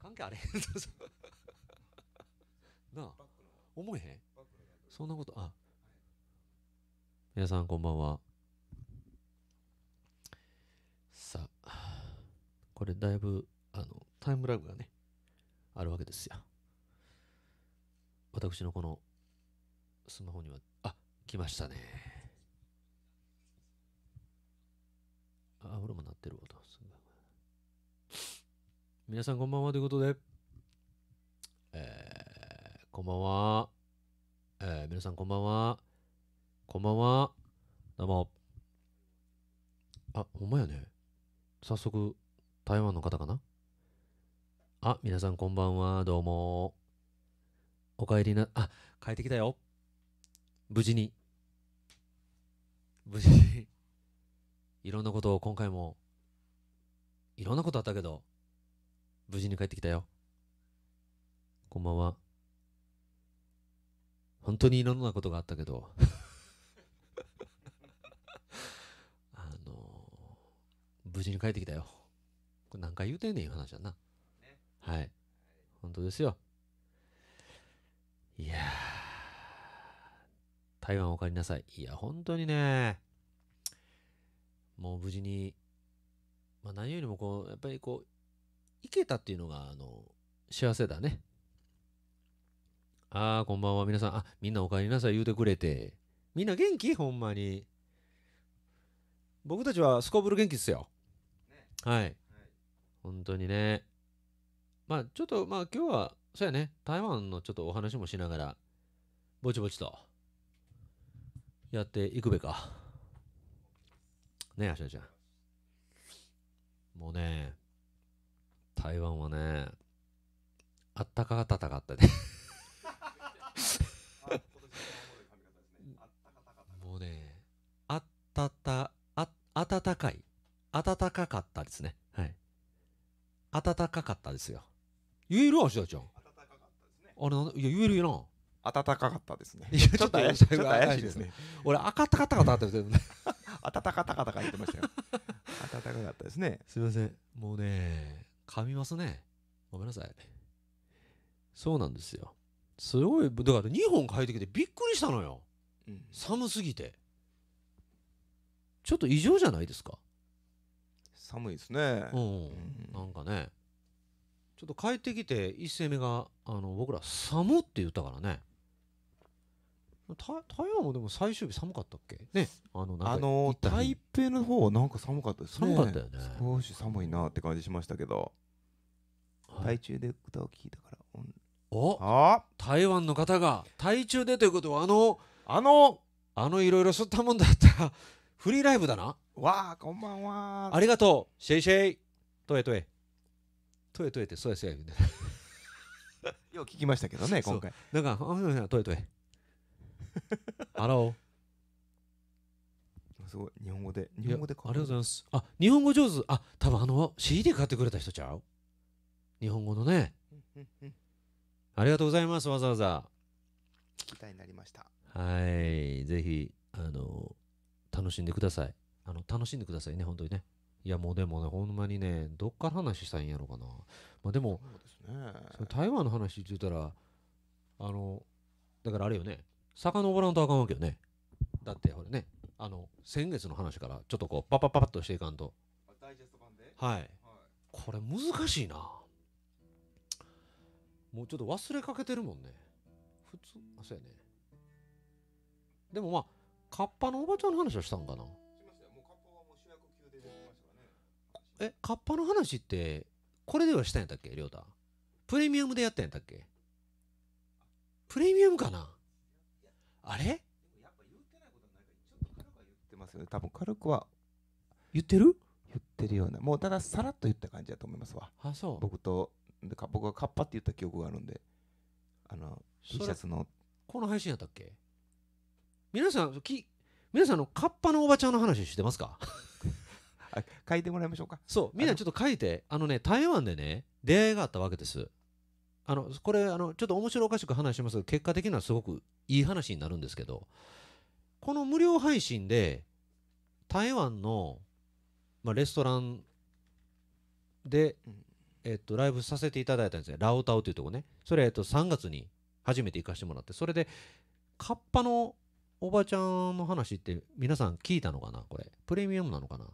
関係あれへんなあ、思えへんそんなこと。あ、皆さんこんばんは。さあ、これだいぶタイムラグがねあるわけですよ。私のこのスマホには、あ、来ましたね。あ、俺も鳴ってるわ。皆さんこんばんはということで、こんばんは、皆さんこんばんは、こんばんは、どうも。あ、ほんまやね。早速台湾の方かな。あ、皆さんこんばんは、どうも。お帰りな、あ、帰ってきたよ。無事に。無事に。いろんなことを今回も、いろんなことあったけど、無事に帰ってきたよ。こんばんは。本当にいろんなことがあったけど、無事に帰ってきたよ。これ何回言うてんねんいう話だな。ね、はい。本当ですよ。いやー、台湾お帰りなさい。いや、本当にね、もう無事に、まあ、何よりもこう、やっぱりこう、行けたっていうのが、幸せだね。ああ、こんばんは、皆さん。あ、みんなお帰りなさい言うてくれて。みんな元気？ほんまに。僕たちはすこぶる元気っすよ。ね、はい。はい、本当にね。まあ、ちょっと、まあ、今日は、そうやね、台湾のちょっとお話もしながら、ぼちぼちと、やっていくべか。ねえ、あしらちゃん。もうね、台湾はね、あったかたたかったね。もうね、暖かい、暖かかったですね。はい。暖かかったですよ。言える？あしらちゃん。あれなん、いや言えるよな。暖かかったですね。ちょっと怪しいですね。俺赤たかたかたって言ってる。暖かたかたか言ってましたよ。暖かかったですね。すみません。もうね。噛みますね。ごめんなさい。そうなんですよ。すごい、だから2本帰ってきてびっくりしたのよ。うん、寒すぎて。ちょっと異常じゃないですか。寒いですね。うん。なんかね、ちょっと帰ってきて一声目が、僕ら寒って言ったからね。台湾もでも最終日寒かったっけね。台北の方なんか寒かったですね。寒かったよね。少し寒いなって感じしましたけど、台中で歌を聴いたから。お、台湾の方が台中でということは、いろいろ吸ったもんだったフリーライブだな。わあ、こんばんは、ありがとう、シェイシェイ、トエトエトエトエって、そうやそうやよう聞きましたけどね、今回。なんかトエトエハロー。すごい日本語で、日本語でありがとうございます。あ、日本語上手。あ、多分CD 買ってくれた人ちゃう？日本語のね。ありがとうございます、わざわざ。聞きたいになりました。はい、ぜひ楽しんでください。楽しんでくださいね、本当にね。いや、もうでもね、ほんまにね、どっから話したいんやろうかな。まあでもそうですね、台湾の話って言ったら、だからあれよね、遡らんとあかんわけよね。だってほらね、先月の話からちょっとこうパパパパッとしていかんと。ダイジェスト版で、はい、はい、これ難しいな。もうちょっと忘れかけてるもんね、普通。あ、そうやね。でもまあカッパのおばちゃんの話はしたんかな。しましたよ。もうカッパはもう主役級で出てましたからね。え、カッパの話ってこれではしたんやったっけ、りょうた。プレミアムでやったんやったっけ。プレミアムかな。あれ？やっぱ言ってないことないから、ちょっと軽くは言ってますよね。多分軽くは言ってる？言ってるような。もうたださらっと言った感じだと思いますわ。あ、そう。僕がカッパって言った記憶があるんで、Tシャツのこの配信やったっけ？皆さんのカッパのおばちゃんの話してますか？書いてもらいましょうか。そう、みんなちょっと書いて、ね、台湾でね、出会いがあったわけです。これちょっと面白おかしく話しますが、結果的にはすごくいい話になるんですけど、この無料配信で台湾の、まあ、レストランでライブさせていただいたんですね、ラオタオというとこね。それ3月に初めて行かしてもらって、それでカッパのおばちゃんの話って皆さん聞いたのかな。これプレミアムなのかな。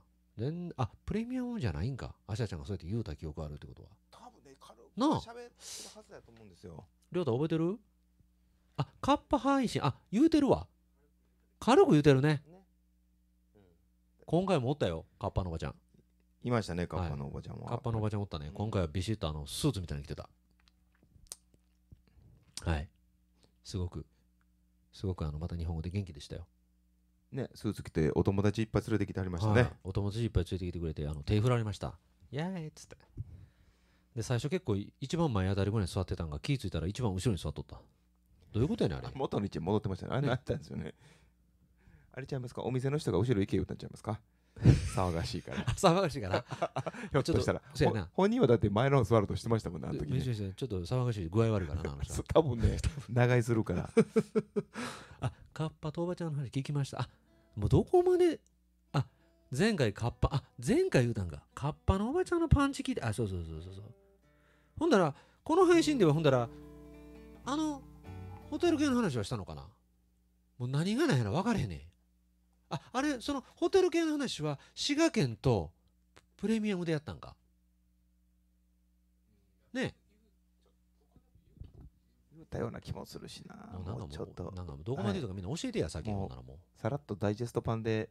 あ、プレミアムじゃないんか。アシャちゃんがそうやって言うた記憶あるってことは、多分ね、軽く喋るはずだと思うんですよ。りょうた覚えてる？あ、カッパ配信、あ、言うてるわ、軽く言うてるね。今回もおったよ、カッパのおばちゃん。いましたね、カッパのおばちゃんは。カッパのおばちゃんおったね。今回はビシッとスーツみたいに着てた。はい。すごくまた日本語で元気でしたよ。ね、スーツ着てお友達いっぱい連れてきてはりましたね。お友達いっぱい連れてきてくれて、手振られました。イエーイっつって。で、最初結構一番前あたりぐらいに座ってたんが、気ぃついたら一番後ろに座っとった。どういうことやねん、あれ。元の位置に戻ってましたね。あれなったんですよね。あれちゃいますか、お店の人が後ろ行けよってなっちゃいますか。騒がしいから。騒がしいから。ひょっとしたら、本人はだって前の座るとしてましたもんね、あの時に。ちょっと騒がしい、具合悪いからな、多分ね、長居するから。あ、カッパとおばちゃんの話聞きました。あ、もうどこまで、あ、前回カッパ、あ、前回言うたんか、カッパのおばちゃんのパンチ聞いて、あ、そう。ほんだら、この配信では、ほんだら、ホテル系の話はしたのかな。もう何がないの分かれへんねん。あれそのホテル系の話は滋賀県とプレミアムでやったんかね。言うたような気もするしな。もうちょっとなんかどこまで言うとかみんな教えてや、先ほどならもうさらっとダイジェスト版で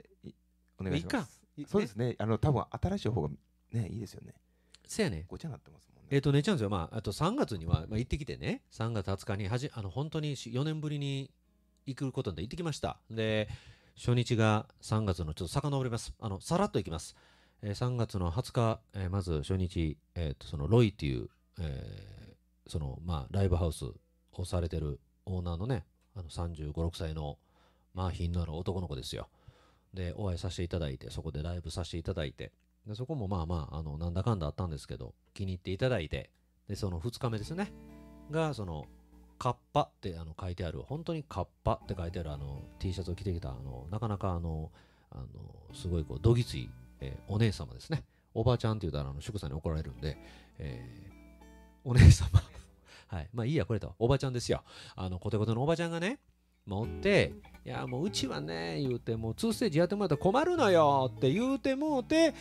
お願いします。そうですね、多分新しい方がね、いいですよね。せやね、ごちゃになってますもんね。寝ちゃうんですよ。まああと3月には行ってきてね、3月20日に本当に4年ぶりに行くことで行ってきました。で、初日が3月のちょっと遡ります。さらっといきます。3月の20日、まず初日、そのロイっていう、まあ、ライブハウスをされてるオーナーのね、35、6歳の、まあ、品のある男の子ですよ。で、お会いさせていただいて、そこでライブさせていただいて、でそこもまあまあ、なんだかんだあったんですけど、気に入っていただいて、で、その2日目ですね、が、カッパって書いてある、本当にカッパって書いてあるT シャツを着てきたなかなかすごいこうどぎつい、お姉様ですね。おばあちゃんって言うたら祝さんに怒られるんで、お姉様はい、まあいいや、これとおばちゃんですよ。コテコテのおばちゃんがね持って、いやもううちはね言うて、もう2ステージやってもらったら困るのよって言うてもうて、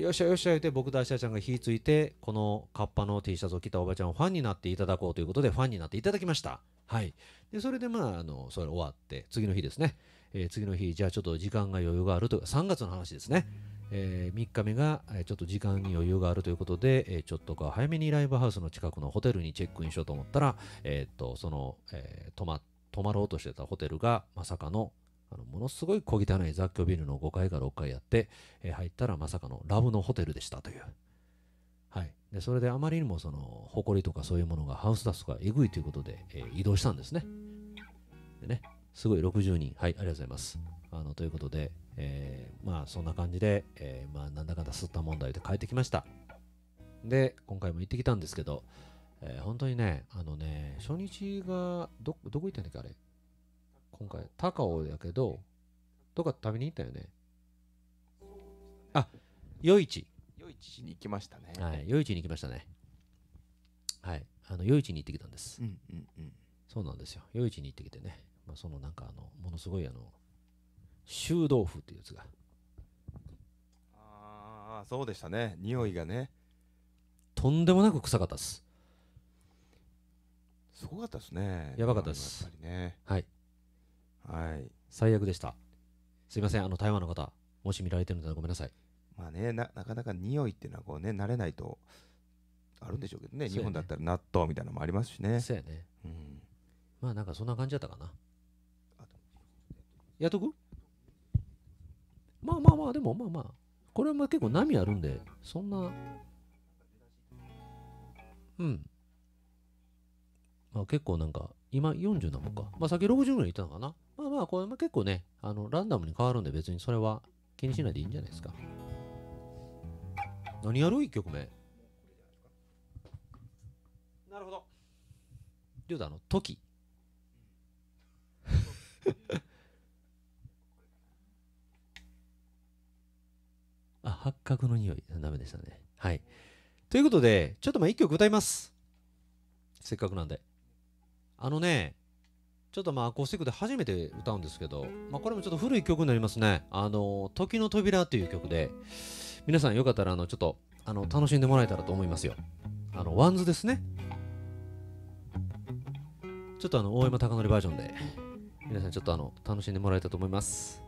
よっしゃよっしゃ言うて、僕とアシャちゃんが火ついて、このカッパの T シャツを着たおばちゃんをファンになっていただこうということでファンになっていただきました。はい。でそれでまあそれ終わって次の日ですね、次の日じゃあちょっと時間が余裕があるという3月の話ですね、3日目がちょっと時間に余裕があるということで、ちょっとか早めにライブハウスの近くのホテルにチェックインしようと思ったら、泊まろうとしてたホテルがまさかの、ものすごい小汚い雑居ビルの5階か6階やって、入ったらまさかのラブのホテルでしたという。はい。で、それであまりにも埃とかそういうものがハウスダストがえぐいということで、移動したんですね。でね、すごい60人、はい、ありがとうございます。ということで、まあそんな感じで、まあなんだかんだ吸った問題で帰ってきました。で、今回も行ってきたんですけど、本当にね、初日が、どこ行ったんだっけ、あれ。今回、高尾やけど、どこか食べに行ったよね。あ、夜市。夜市に行きましたね。はい、夜市に行きましたね。はい、夜市に行ってきたんです。そうなんですよ。夜市に行ってきてね、まあ、なんか、ものすごい、臭豆腐っていうやつが。ああ、そうでしたね。匂いがね。とんでもなく臭かったっす。すごかったですね。やばかったです。はい。はい。最悪でした。すいません、台湾の方、もし見られてるんだらごめんなさい。まあね、なかなか匂いっていうのはこうね、慣れないとあるんでしょうけどね、日本だったら納豆みたいなのもありますしね。そうやね。うん。まあなんかそんな感じだったかな。やっとく？まあ、でもまあ、これも結構波あるんで、そんな。うん。まあ結構なんか、今40なのか。まあ先60ぐらいいったのかな。まあこれも結構ね、ランダムに変わるんで別にそれは気にしないでいいんじゃないですか。何やる ?1 曲目。なるほど。りょうた時。あ、八角の匂い。ダメでしたね。はい。ということで、ちょっとまあ一曲歌います。せっかくなんで。ちょっとまあアコースティックで初めて歌うんですけど、まあこれもちょっと古い曲になりますね。時の扉という曲で、皆さんよかったらちょっと楽しんでもらえたらと思いますよ。ワンズですね。ちょっと大山貴教バージョンで、皆さんちょっと楽しんでもらえたと思います。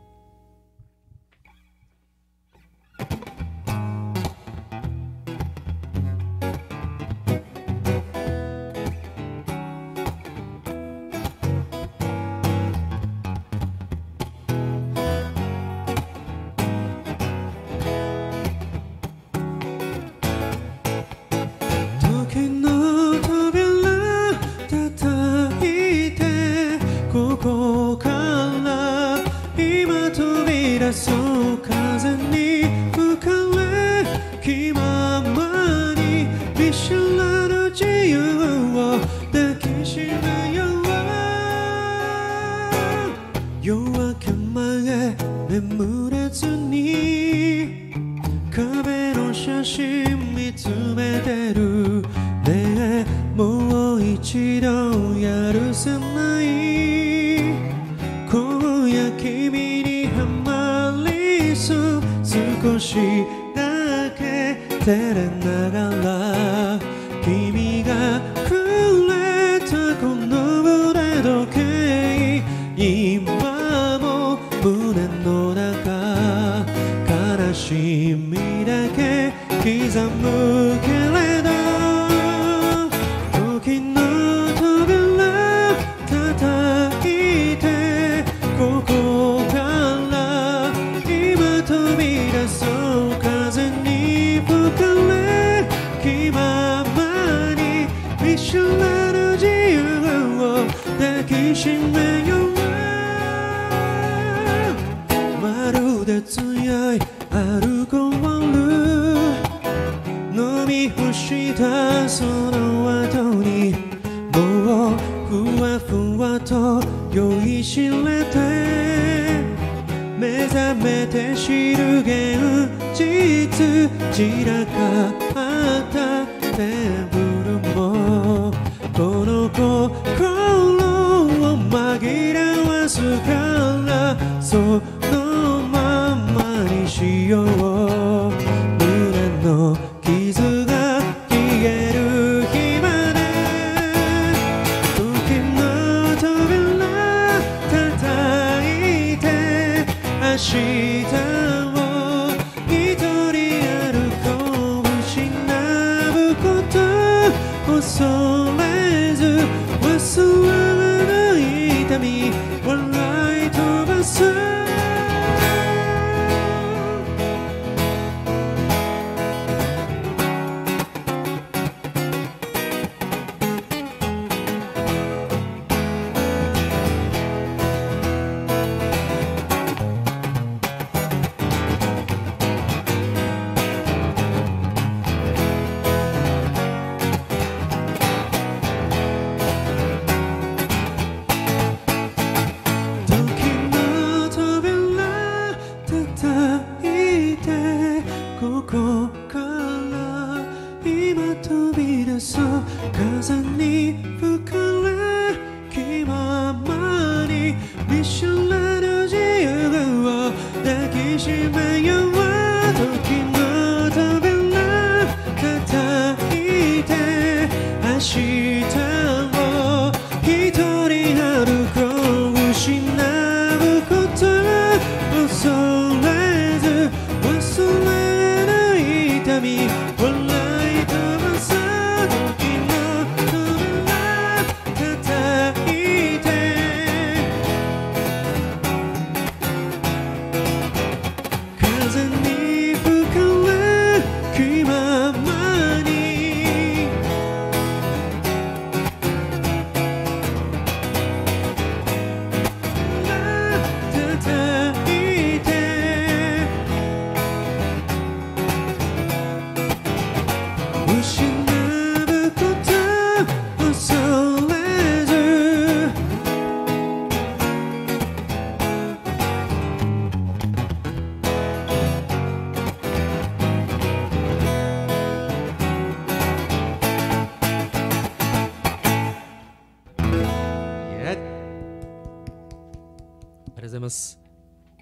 りがとうございます。あ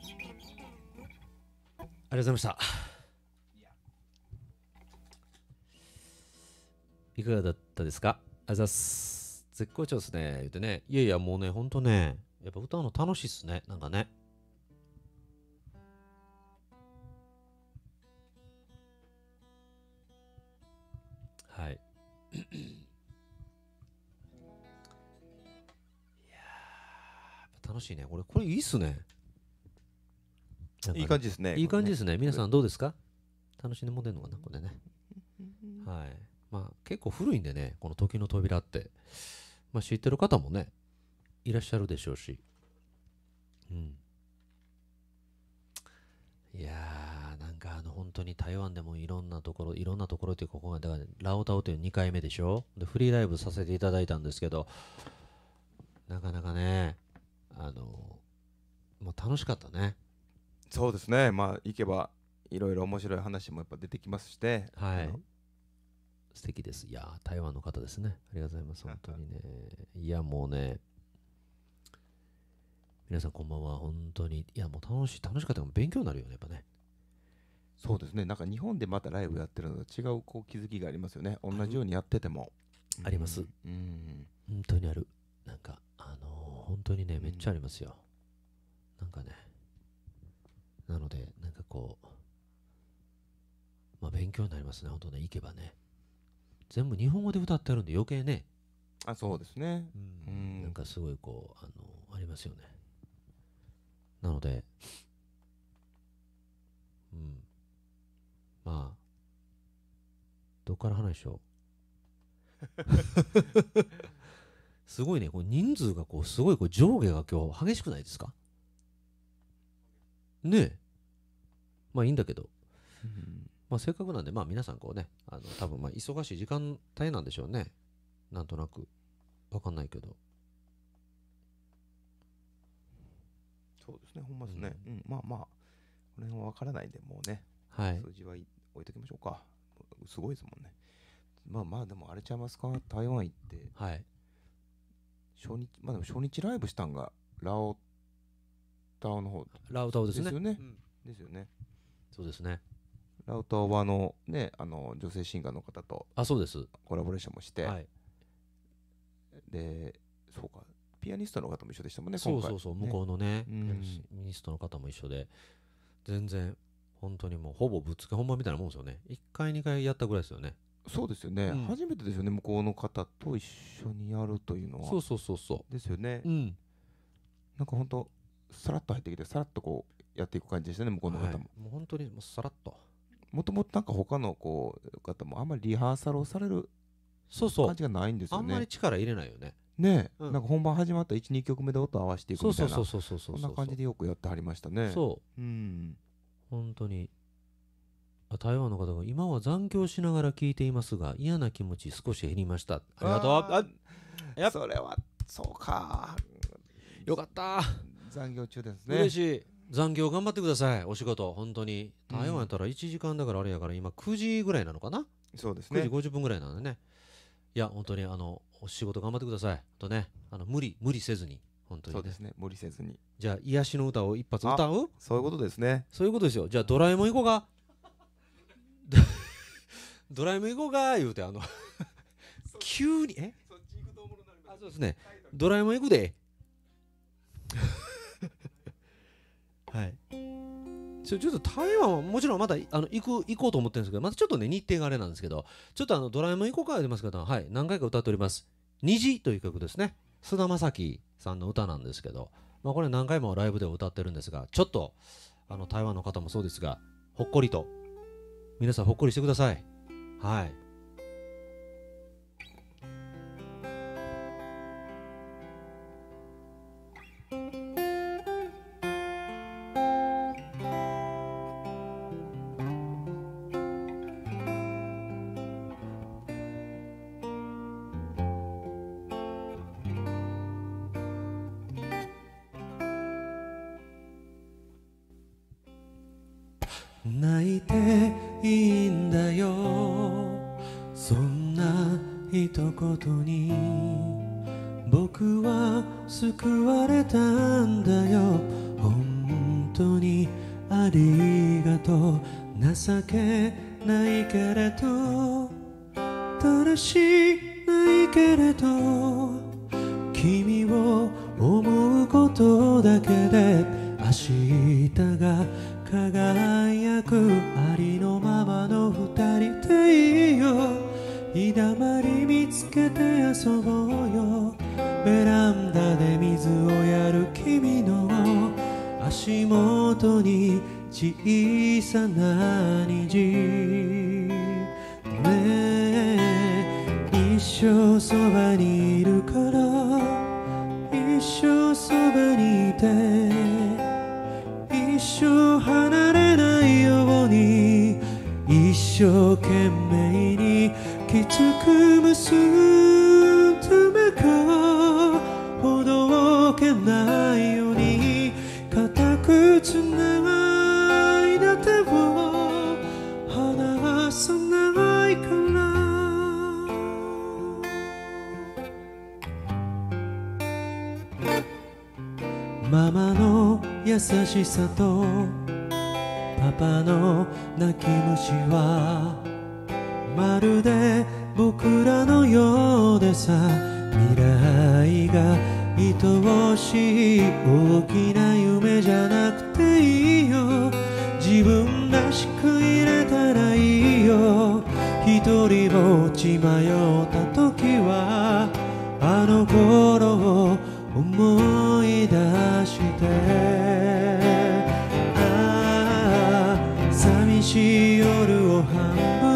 りがとうございました。いかがだったですか？ありがとうございます。絶好調ですね。言ってね。いやいや、もうね、ほんとね、やっぱ歌うの楽しいっすね。なんかね。はい。楽しいね。これいいっすね。いい感じですね。いい感じですね。皆さんどうですか？楽しんでも出るのかな、これね。はい。まあ結構古いんでね、この時の扉って。まあ知ってる方もね、いらっしゃるでしょうし。うん。いやー、なんか本当に台湾でもいろんなところっていう、ここが、だからラオタオという2回目でしょ。で、フリーライブさせていただいたんですけど、なかなかね、まあ、楽しかったね。そうですね。まあ行けばいろいろ面白い話もやっぱ出てきますして、はい、素敵です。いやー、台湾の方ですね。ありがとうございます。本当にね、いやもうね、皆さんこんばんは。本当にいやもう楽しかった。勉強になるよね、やっぱね。そうですね。なんか日本でまたライブやってるのと違うこう気づきがありますよね。同じようにやっててもあります。うん、本当にある。なんか本当にね、めっちゃありますよ。なんかね、なのでなんかこう、まあ勉強になりますね。本当ね、行けばね、全部日本語で歌ってあるんで余計ね。あ、そうですね。うん、なんかすごいこうありますよね。なので、うん、まあどっから話しよう。すごいね、こう人数がこうすごいこう上下が今日激しくないですかねえ。まあいいんだけど、うん、まあせっかくなんで、まあ皆さんこうね、多分まあ忙しい時間帯なんでしょうね。なんとなく分かんないけど。そうですね、ほんまですね。うんうん、まあまあこの辺は分からないんで、もうね、はい、数字は置いときましょうか。すごいですもんね。まあまあでもあれちゃいますか、台湾行って。はい、まあでも初日ライブしたんがラオタオの方ですよね。ですよね。そうですね。ラオタオはね、女性シンガーの方とコラボレーションもして、で、そうか、ピアニストの方も一緒でしたもんね。そうそうそう、向こうのねピアニストの方も一緒で、全然本当にもうほぼぶっつけ本番みたいなもんですよね。1回2回やったぐらいですよね。そうですよね、うん、初めてですよね、向こうの方と一緒にやるというのは。そうそうそうそうですよね、うん、なんかほんとさらっと入ってきて、さらっとこうやっていく感じでしたね、向こうの方も、はい、もう本当にもうさらっと、もともとなんか他のこう方もあんまりリハーサルをされる感じがないんですよね。そうそう、あんまり力入れないよね。ねえ、うん、なんか本番始まった 1,2 曲目で音を合わせていくみたいな、そんな感じでよくやってはりましたね。そう、うん、本当に台湾の方が今は残響しながら聞いていますが、嫌な気持ち少し減りました。ありがとう。あ、それはそうか、よかった。残業中ですね。嬉しい。残業頑張ってください。お仕事本当に台湾やったら1時間だから、あれやから今9時ぐらいなのかな。そうですね、9時50分ぐらいなんでね。いや本当にお仕事頑張ってくださいとね。無理せずに、本当にね。そうですね、無理せずに。じゃあ癒しの歌を一発歌う。そういうことですね。そういうことですよ。じゃあドラえもん行こうか。ドラえもん行こうか言うて、急にそっち行くとおもろなります。あ、そうですね、ドラえもん行くで。はい、ちょっと台湾はもちろんまだ行こうと思ってるんですけど、またちょっとね日程があれなんですけど、ちょっとドラえもん行こうか言ってますけど、はい、何回か歌っております「虹」という曲ですね。菅田将暉さんの歌なんですけど、まあこれ何回もライブで歌ってるんですが、ちょっと台湾の方もそうですが、ほっこりと、皆さんほっこりしてください。はい。泣いていいんだよ、そんな一言に僕は救われたんだよ。当にありがとう。情けないけれど正しないけれど、君を思うことだけで明日が輝く。ありのままの二人でいいよ。日だまり見つけて遊ぼうよ。ベランダで水をやる君の足元に小さな虹。ねえ、一生そばにいるから、一生そばにいて、一生離れないように。一生懸命にきつく結んだ目がほどけないように。固く繋いだ手を離さないから。ママの優しさとパパの泣き虫はまるで僕らのようでさ。未来が愛おしい。大きな夢じゃなくていいよ。自分らしくいれたらいいよ。一人ぼっち迷った時はあの頃を思い出して、ああ寂しい夜を半分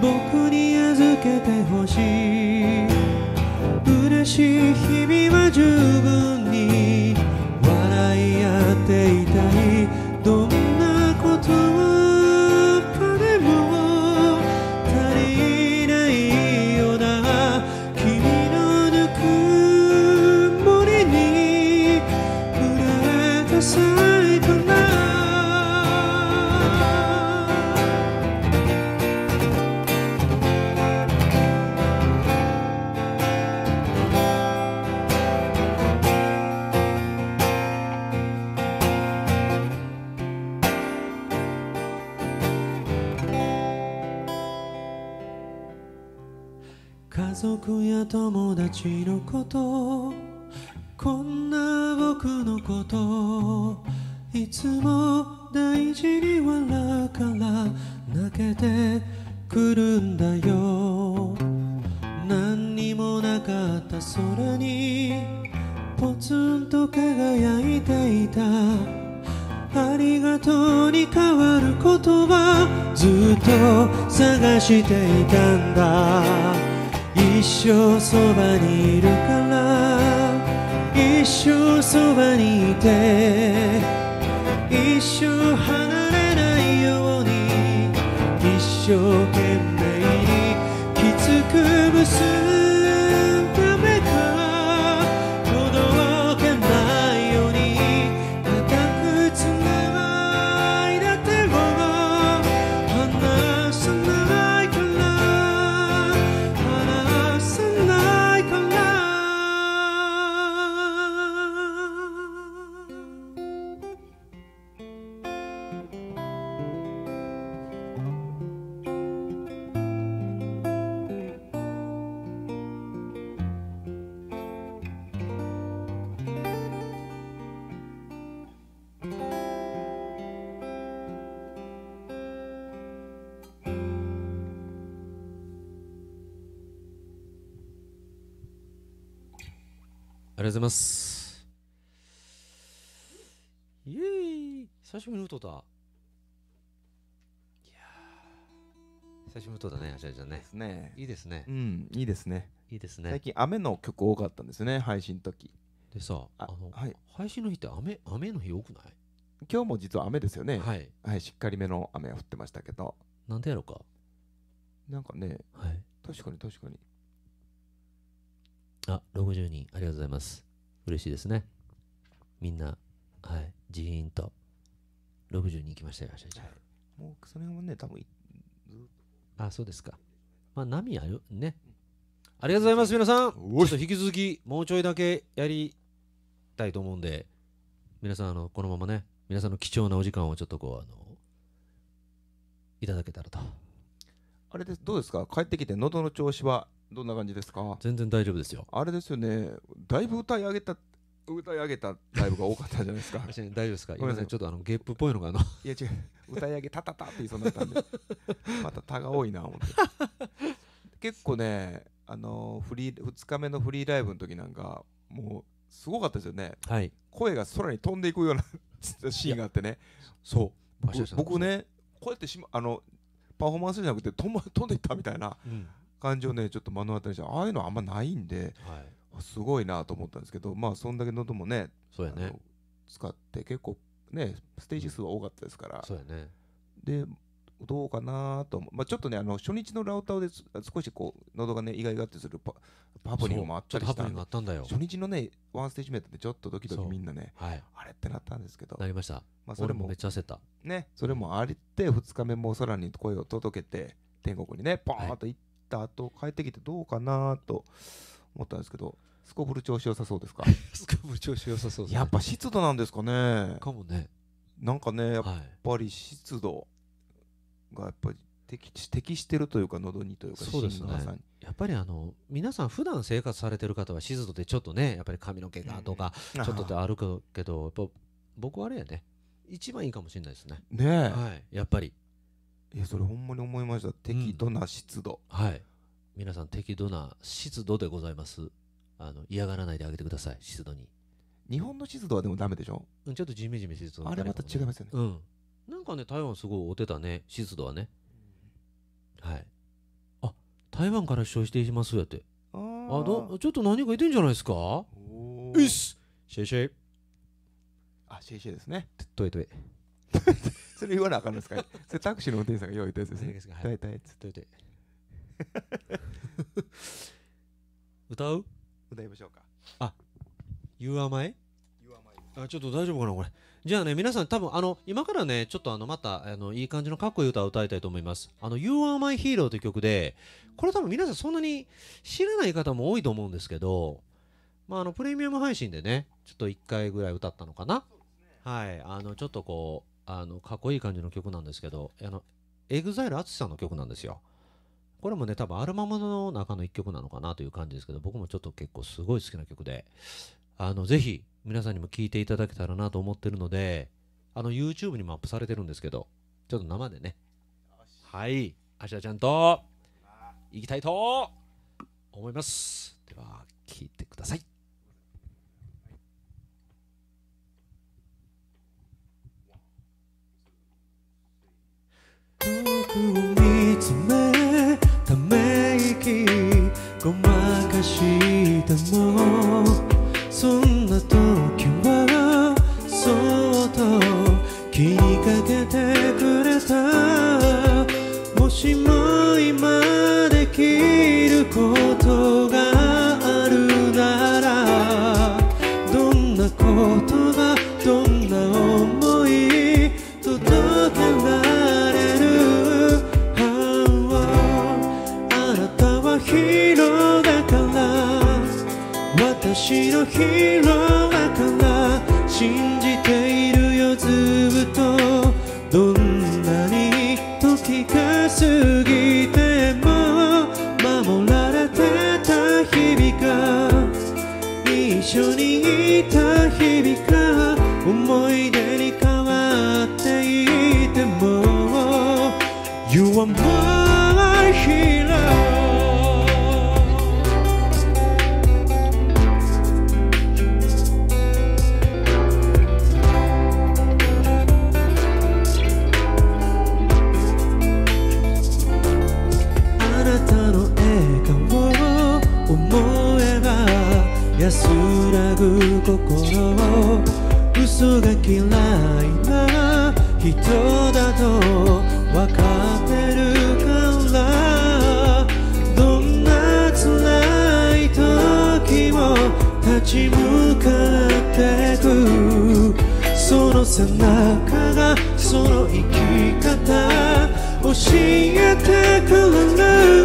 僕に預けてほしい。嬉しい日々は十分に笑い合っていたい。どんなことかでも足りないような君のぬくもりに触れた際かな。家族や友達のこと、こんな僕のこと、いつも大事に笑うから泣けてくるんだよ。何にもなかった空にポツンと輝いていた。ありがとうに変わることはずっと探していたんだ。一生そばにいるから、一生そばにいて、一生離れないように。一生懸命にきつく結んだ目がほどけないように。固く繋いだ手を離さないから。ありがとうございます。イエーイ、久しぶりに歌った。いや久しぶりに歌ったね、あちゃちゃんね。ですね。いいですね。うん、いいですね。いいですね。最近雨の曲多かったんですよね、配信の時。でさ、はい、配信の日って雨の日多くない？今日も実は雨ですよね。はい。はい、しっかりめの雨が降ってましたけど。なんでやろうか。なんかね、はい。確かに確かに。あ、60人ありがとうございます。嬉しいですね。みんなはいジーンと60人いきましたよ。もうそれもね多分あ、そうですか。まあ波あるね。ありがとうございます皆さん。ちょっと引き続きもうちょいだけやりたいと思うんで、皆さんこのままね、皆さんの貴重なお時間をちょっとこういただけたらと。あれです、どうですか、帰ってきて喉の調子はどんな感じですか？全然大丈夫ですよ。あれですよね、だいぶ歌い上げたライブが多かったじゃないですか。大丈夫ですか？ごめんなさい、ちょっとゲップっぽいのがいや違う、歌い上げたたたって言いそうになったんでまたたが多いな思って結構ね、2日目のフリーライブの時なんかもうすごかったですよね、はい、声が空に飛んでいくようなシーンがあってね。そう僕ね、こうやってパフォーマンスじゃなくて飛んでいったみたいな感じをね、ちょっと目の当たりにした。ああいうのあんまないんで、はい、すごいなと思ったんですけど、まあそんだけ喉もね、そうやね、使って結構ねステージ数は多かったですから、そうやね。でどうかなと思う、まあ、ちょっとね初日のラウタオで少しこう喉がねイガイガってするハプニングもあったりしたんで、初日のねワンステージ目ってちょっとドキドキみんなね、はい、あれってなったんですけど、なりました。まあそれもめっちゃ焦ったね、それもありって、2日目も空に声を届けて天国にねポーンと行った後、帰ってきてどうかなと思ったんですけど、すこぶる調子良さそうですか？すこぶる調子良さそうですね。やっぱ湿度なんですかね。かもね。なんかねやっぱり湿度がやっぱり適してるというか、喉にというか、そうですね。やっぱり皆さん普段生活されてる方は湿度でちょっとねやっぱり髪の毛がとかちょっとで歩くけど、やっぱ僕はあれやね、一番いいかもしれないですね。ねえ、はい、やっぱりいやそれほんまに思いました。適度な湿度、うん、はい、皆さん適度な湿度でございます。嫌がらないであげてください。湿度に日本の湿度はでもダメでしょ、うん、ちょっとジメジメ湿度、あれまた違いますよね、うん、なんかね台湾すごいおてたね、湿度はね、はい、あ、台湾から主張していますやって、あどちょっと何かいてんじゃないですか。うっす、シェイシェイ、あ、シェイシェイですね。トイトイそれ言わなあかんですか？それタクシーの運転手さんが用意したやつですね。トイトイトイトイ歌う？歌いましょうか。あ、You are my？ちょっと大丈夫かなこれ。じゃあね皆さん、多分今からねちょっとまたいい感じのかっこいい歌を歌いたいと思います。You Are My Hero という曲で、これ多分皆さんそんなに知らない方も多いと思うんですけど、まあプレミアム配信でねちょっと1回ぐらい歌ったのかな、はい、ちょっとこうかっこいい感じの曲なんですけど、EXILE ATSUSHIさんの曲なんですよ。これもね多分アルバムの中の1曲なのかなという感じですけど、僕もちょっと結構すごい好きな曲で、ぜひ皆さんにも聴いていただけたらなと思ってるので、YouTube にもアップされてるんですけど、ちょっと生でね、はい、あしらちゃんと行きたいと思います。では聴いてください。遠くを見つめため息、ごまかしてもそんな時はそっと気にかけてくれた。もしも今できることがあるなら、どんな言葉どんな思い届けられる、あなたはヒーローだから私のヒーローだから信じているよずっと。どんなに時が過ぎても守られてた日々が、一緒にいた日々が思い出に変わっていても You are my hero。安らぐ心を、嘘が嫌いな人だと分かってるから、どんな辛い時も立ち向かってく、その背中がその生き方教えてくれる。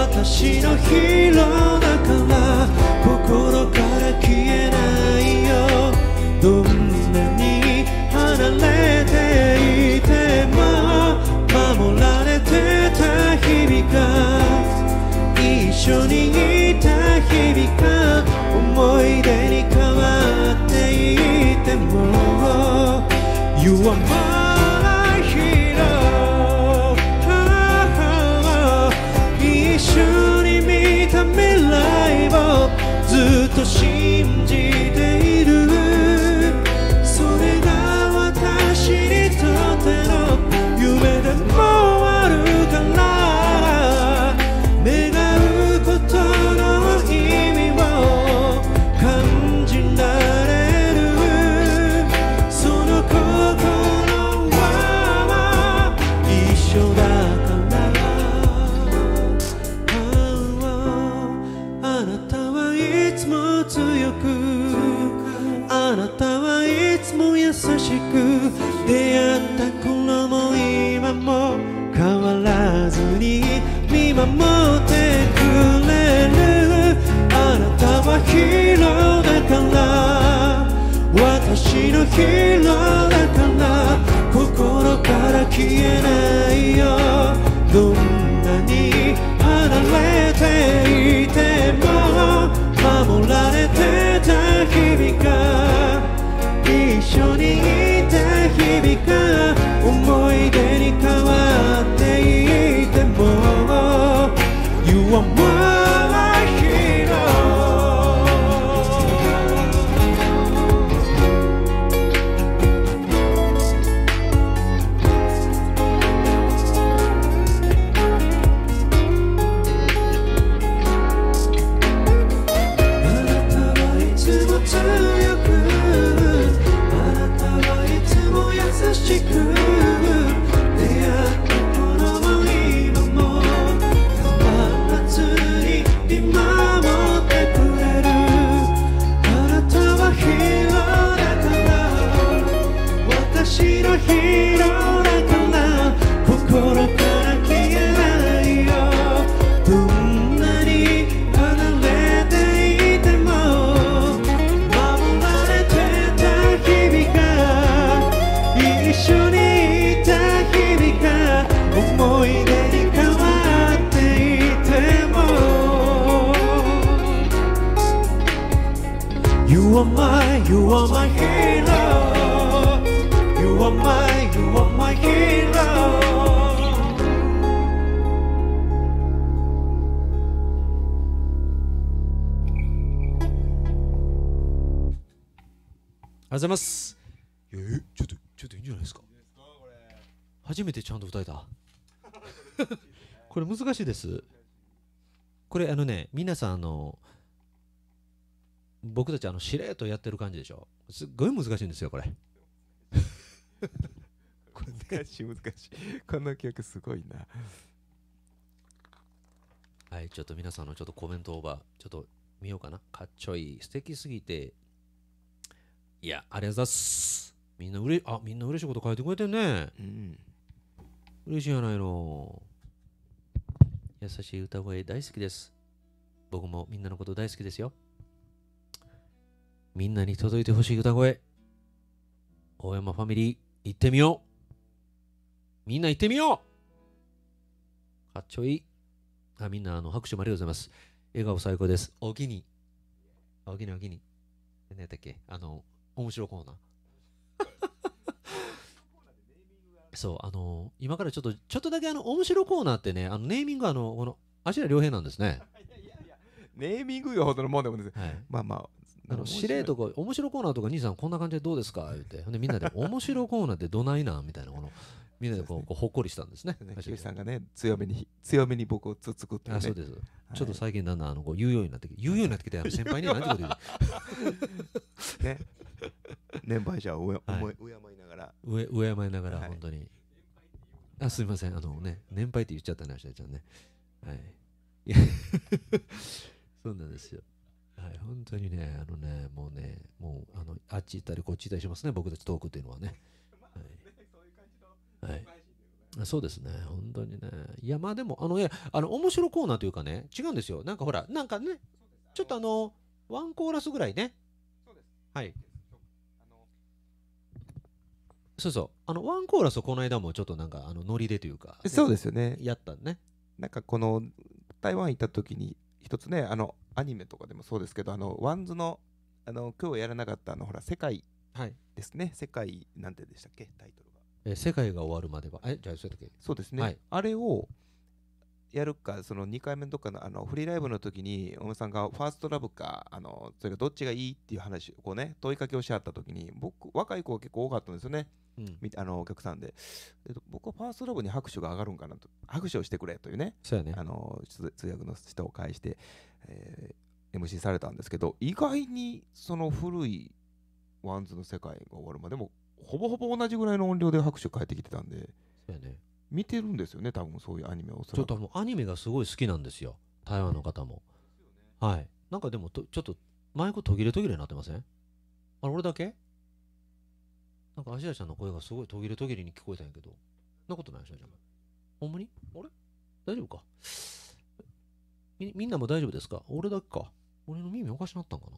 私の日守ってくれるあなたはヒーローだから私のヒーローだから心から消えないよどんなに離れていても守られてた日々が一緒にいた日々が思い出に変わっていても You are my hero あなたはいつも強く優しく出会ったものも今も変わらずに見守ってくれるあなたはヒーローだから私のヒーローだから心から消えないよどんなに離れていても守られてた日々が一緒にいた日々が思い出に変わっていても You are my hero You are my heroありがとうございます。ちょっといいんじゃないですか。初めてちゃんと歌えた。これ難しいです。これ皆さん僕たちしれっとやってる感じでしょ。すっごい難しいんですよこれ。これ難しい。この曲すごいな。はいちょっと皆さんのちょっとコメントオーバーちょっと見ようかな。かっちょいい素敵すぎて。いや、ありがとうございます。みんな嬉しいこと書いてくれてるね。うん。嬉しいじゃないの。優しい歌声大好きです。僕もみんなのこと大好きですよ。みんなに届いてほしい歌声。大山ファミリー、行ってみよう。みんな行ってみよう。かっちょいい。あ、みんな拍手もありがとうございます。笑顔最高です。お気に。お気にお気に。何やったっけ面白コーナーそう今からちょっとだけ面白コーナーってねネーミングこの芦田亮平なんですねネーミングよほどのもんでもです、はい、まあまあ司令とか面白コーナーとか兄さんこんな感じでどうですかってみんなで面白コーナーってどないなんみたいなみんなでこうほっこりしたんですねひろしさんがね強めに僕をつつくってねそうですちょっと最近だんだん言うようになってきて先輩には何てこと言うね年配者を敬いながら本当にあすいませんね年配って言っちゃったねあしらちゃんねはいそうなんですよはい本当にねもうあっち行ったりこっち行ったりしますね僕たちトークっていうのはねはいそうですね、本当にね。いや、まあでも、面白コーナーというかね、違うんですよ。なんかほら、なんかね、ちょっとワンコーラスぐらいね。そうです。はい。そうそう、ワンコーラスをこの間もちょっとなんか、ノリでというか、そうですよね。やったね。なんか、この、台湾行った時に、一つね、アニメとかでもそうですけど、ワンズの、今日やらなかった、ほら、世界ですね。世界、なんてでしたっけ、タイトル。世界が終わるまでは、じゃあそれだけ。そうですね。はい、あれをやるか、その2回目のとかのフリーライブの時に、小野さんがファーストラブか、それがどっちがいいっていう話をね、問いかけをしあった時に、僕、若い子が結構多かったんですよね、うん、お客さんで。僕はファーストラブに拍手が上がるんかなと、拍手をしてくれというね、そうやね通訳の人を介して、MC されたんですけど、意外にその古いワンズの世界が終わるまでも、ほぼほぼ同じぐらいの音量で拍手を変えてきてたんで、見てるんですよね、多分そういうアニメを。ちょっとアニメがすごい好きなんですよ、台湾の方も。はい、なんかでも、ちょっとマイク途切れになってません？あれ、俺だけ？なんか芦田ちゃんの声がすごい途切れに聞こえたんやけど、そんなことない、芦田ちゃん。ほんまに？あれ？大丈夫か？みんなも大丈夫ですか？俺だけか。俺の耳おかしなったんかな。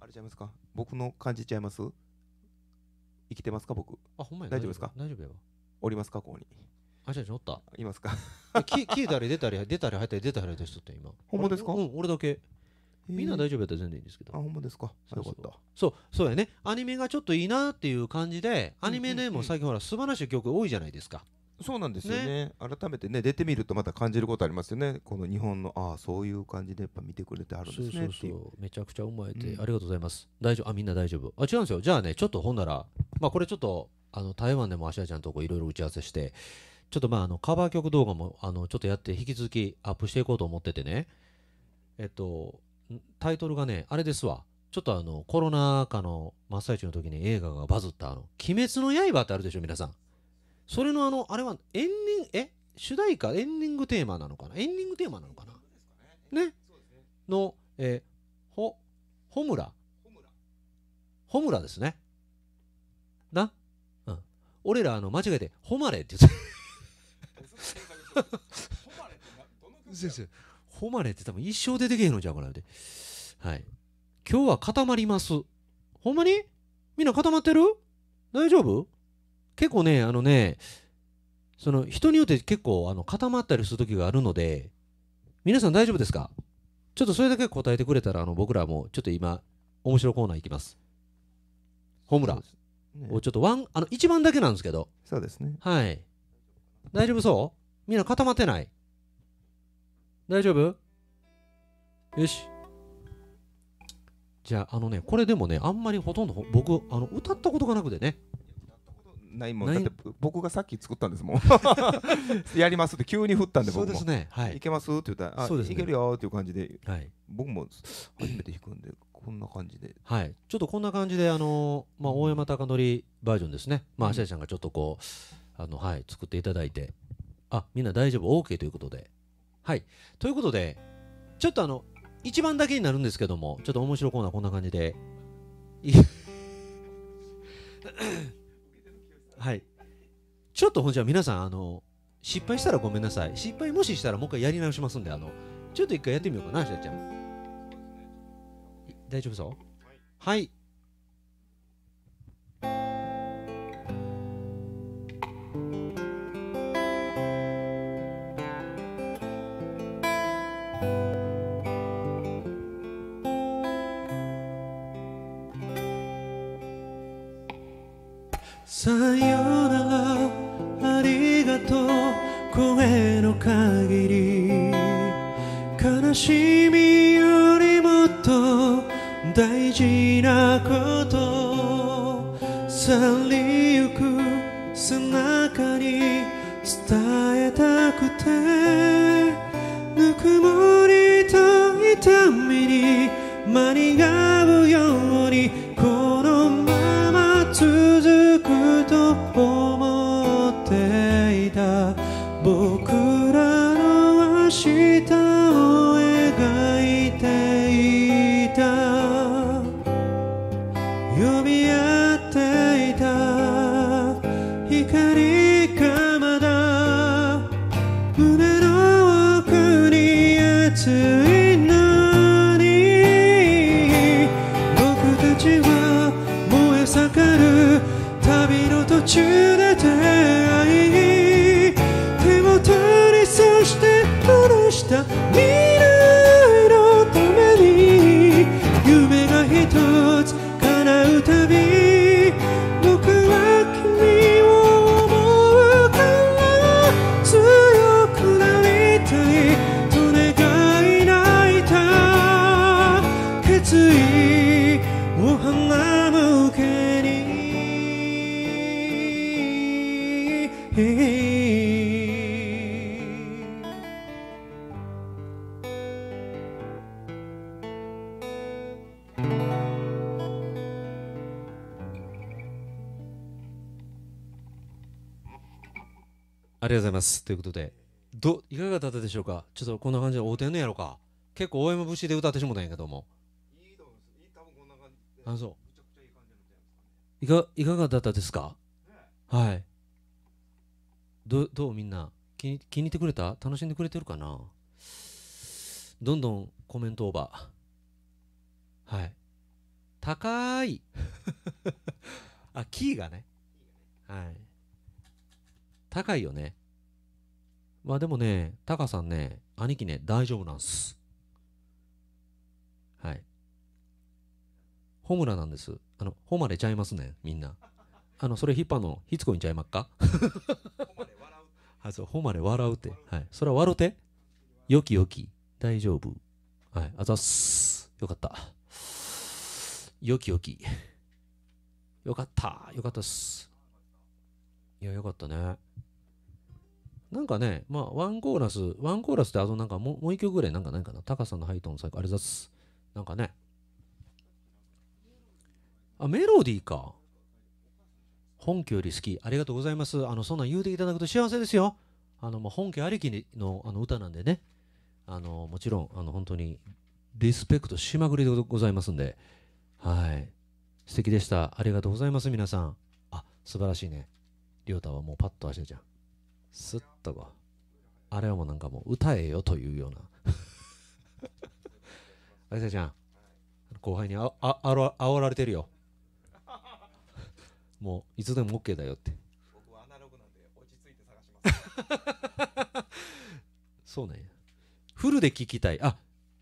あれちゃいますか？僕の感じちゃいます？生きてますか僕？あ、ほんまや。大丈夫ですか？大丈夫やわ。おりますかここに？あ、じゃあおった。いますか？消えたり出たり入ったりしとった今。ほんまですか？うん、俺だけ。みんな大丈夫やったら全然いいんですけど。あ、ほんまですか。そういうこと。そうやね。アニメがちょっといいなっていう感じで、アニメでも最近ほら素晴らしい曲多いじゃないですか。そうなんですよね。改めてね、出てみるとまた感じることありますよね。この日本の、ああ、そういう感じでやっぱ見てくれてあるんですね。そうそうそう。めちゃくちゃうまいって、ありがとうございます。大丈夫。あ、みんな大丈夫。あ、違うんですよ。じゃあね、ちょっとほんなら、まあこれちょっと、台湾でもアシアちゃんとこいろいろ打ち合わせして、ちょっとまあカバー曲動画もちょっとやって引き続きアップしていこうと思っててね。タイトルがね、あれですわ。ちょっとコロナ禍の真っ最中の時に映画がバズった鬼滅の刃ってあるでしょ、皆さん。それのあれはエンディング、主題歌、エンディングテーマなのかな、ね。の、ほむらですね。な、うん。俺ら間違えて、ほまれって言ってほまれって多分一生出てけへんのじゃん、これ。はい。今日は固まります。ほんまに？みんな固まってる？大丈夫？結構ね、その人によって結構固まったりする時があるので、皆さん大丈夫ですか？ちょっとそれだけ答えてくれたら、僕らもちょっと今、面白コーナーいきます。ホムラをちょっと1番だけなんですけど、そうですね。はい。大丈夫そう？みんな固まってない？大丈夫？よし。じゃあ、これでもね、あんまりほとんど僕、歌ったことがなくてね。ないもんだって僕がさっき作ったんですもんやりますって急に振ったんで僕もそうですね、はい、いけますって言ったらいけるよっていう感じで、はい、僕も初めて弾くんでこんな感じで、はい、ちょっとこんな感じでまあ大山貴教バージョンですね。まあ芦屋ちゃんがちょっとこうはい作っていただいて、あ、みんな大丈夫 OK ということで、はい、ということでちょっと一番だけになるんですけども、ちょっと面白コーナーこんな感じではい、ちょっとほんじゃ皆さん失敗したらごめんなさい。失敗もししたらもう一回やり直しますんで、ちょっと一回やってみようかな、芦田ちゃん。大丈夫そう？はい。さよならありがとう声の限り、悲しみよりもっと大事なこと、去りゆく背中に伝えたくて、ぬくもりと痛みに間に合うようにこのまま続くと思っていた、僕らの明日を描いていた、呼び合っていた光がまだ胸の奥に熱いのに、僕たちは燃え盛る旅の途中で出会い、手元にそして離した未来のために、夢が一つ叶うたび僕は君を思うから、強くなりたいと願い泣いた決意を花向けありがとうございます。ということで、いかがだったでしょうか。ちょっとこんな感じで合うてんねやろか。結構 OM 節で歌ってしもたんやけども。あ、そう。いかがだったですか。はい。どうみんな気に入ってくれた？楽しんでくれてるかな？どんどんコメントオーバー。はい。高いあ、キーがね。はい。高いよね。まあでもね、タカさんね、兄貴ね、大丈夫なんす。はい。ホムラなんです。ホマレちゃいますね、みんな。それヒッパーのヒツコインちゃいまっかホマレ笑うて。はい。それは笑うて。よきよき。大丈夫。はい。あざっす。よかった。よきよき。よかった。よかったっす。いや、よかったね。なんかね、まあ、ワンコーラスで、なんかもう一曲ぐらいなんかないかな。タカさんのハイトーン最高。あれざっす。なんかね。あ、メロディーか。本家より好き。ありがとうございます。そんなん言うていただくと幸せですよ。まあ、本家ありきの、歌なんでね。もちろん、本当に、リスペクトしまくりでございますんで。はい。素敵でした。ありがとうございます、皆さん。あ、素晴らしいね。りょうたはもうパッと足じゃん。すっとこう。あれはもうなんかもう、歌えよというような。あいさちゃん、後輩に煽られてるよ。もういつでも OK だよって。僕はアナログなんで落ち着いて探します。そうね。フルで聞きたい。あ、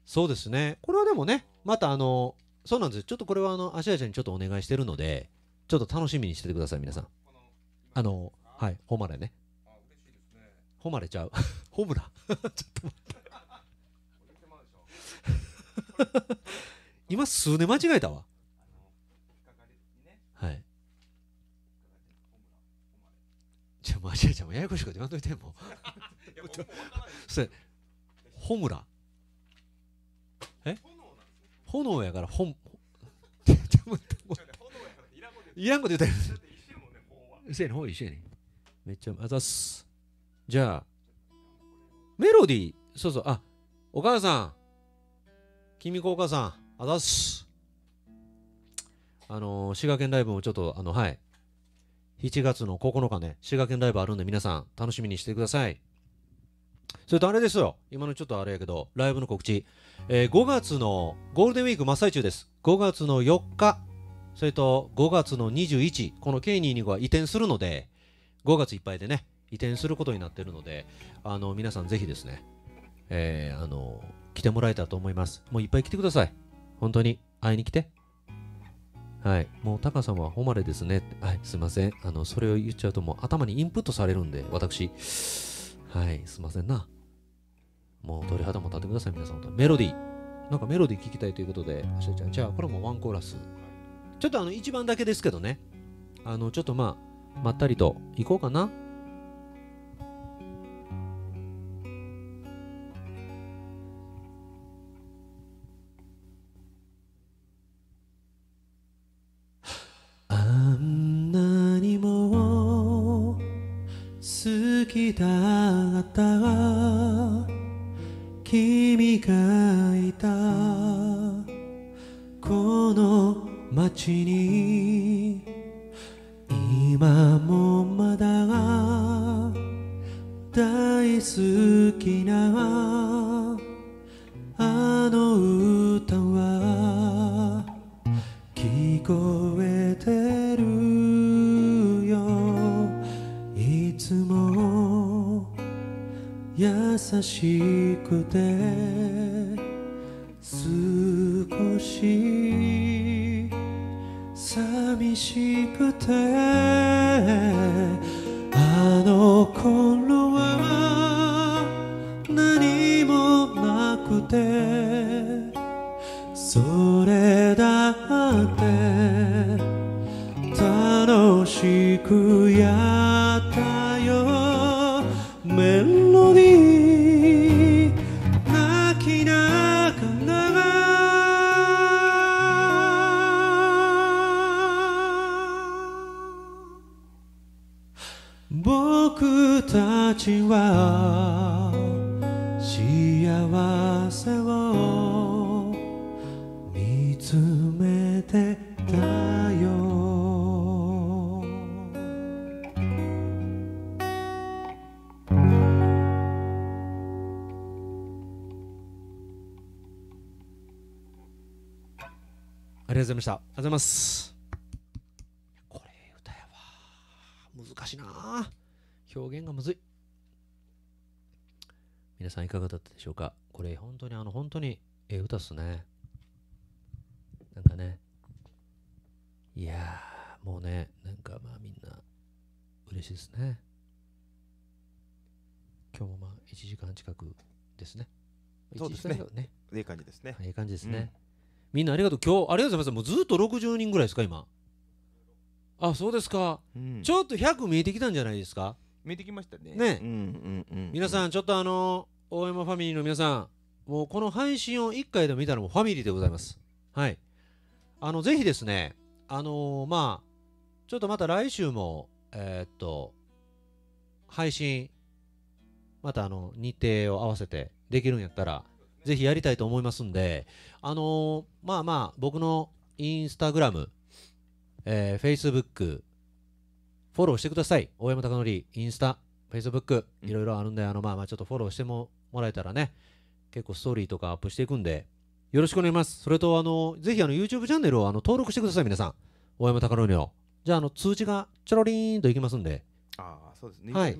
そうですね。これはでもね、またそうなんですよ。ちょっとこれは芦屋ちゃんにちょっとお願いしてるので、ちょっと楽しみにしててください、皆さん。はい、ホマレね。あ、嬉しいですね。ホマレちゃう。ホムラ。ちょっと待って。今、数年間違えたわ。はい。じゃあ、芦屋ちゃんもややこしく言わんといても。ホムラ。え？炎やから本。いらんこと言うたよ。一緒やね、ほう一緒やね。めっちゃあざっす。じゃあ、メロディー、そうそう、あ、お母さん、君子お母さん、あざっす。滋賀県ライブもちょっと、はい。7月の9日ね、滋賀県ライブあるんで、皆さん、楽しみにしてください。それとあれですよ、今のちょっとあれやけど、ライブの告知、5月のゴールデンウィーク真っ最中です。5月の4日、それと5月の21、この K225 は移転するので、5月いっぱいでね、移転することになってるので、皆さんぜひですね、来てもらえたらと思います。もういっぱい来てください。本当に、会いに来て。はい、もうタカさんは誉れですね。はい、すいません。それを言っちゃうともう頭にインプットされるんで、私。はい、すいませんな。もう鳥肌も立ってください、皆さん。メロディー。なんかメロディー聞きたいということで、芦屋ちゃん、じゃあこれもワンコーラス。ちょっと1番だけですけどね。ちょっとまあ、まったりと行こうかな。あんなにも好きだった君がいたこの街に今もまだ大好きな歌は聞こえてるよいつも優しくて少し寂しくて頃は何もなくてそれだって楽しくやったよメロディー泣きながら僕たちは幸せを見つめてたよりがとうございました。ありがとうございます。これ歌やわ。難しいな。表現がむずい。皆さんいかがだったでしょうか。これ本当に本当に歌っすね。なんかね。いやーもうね、なんかまあみんな嬉しいですね。今日もまあ1時間近くですね。そうですね。いい感じですね。いい感じですね。みんなありがとう。今日ありがとうございます。もうずっと60人ぐらいですか今。あ、そうですか。ちょっと100見えてきたんじゃないですか。見えてきましたね。ね。皆さんちょっと大山ファミリーの皆さん、もうこの配信を1回でも見たのもファミリーでございます。はい。ぜひですね。まあちょっとまた来週も配信また日程を合わせてできるんやったらぜひやりたいと思いますんで、まあまあ僕のインスタグラム、フェイスブックフォローしてください。大山貴教インスタフェイスブックいろいろあるんで、まあまあちょっとフォローしてもらえたらね、結構ストーリーとかアップしていくんで。よろしくお願いします。それとぜひYouTube チャンネルを登録してください、皆さん。大山貴教の。じゃあ通知がちょろりーんといきますんで。ああ、そうですね。はい。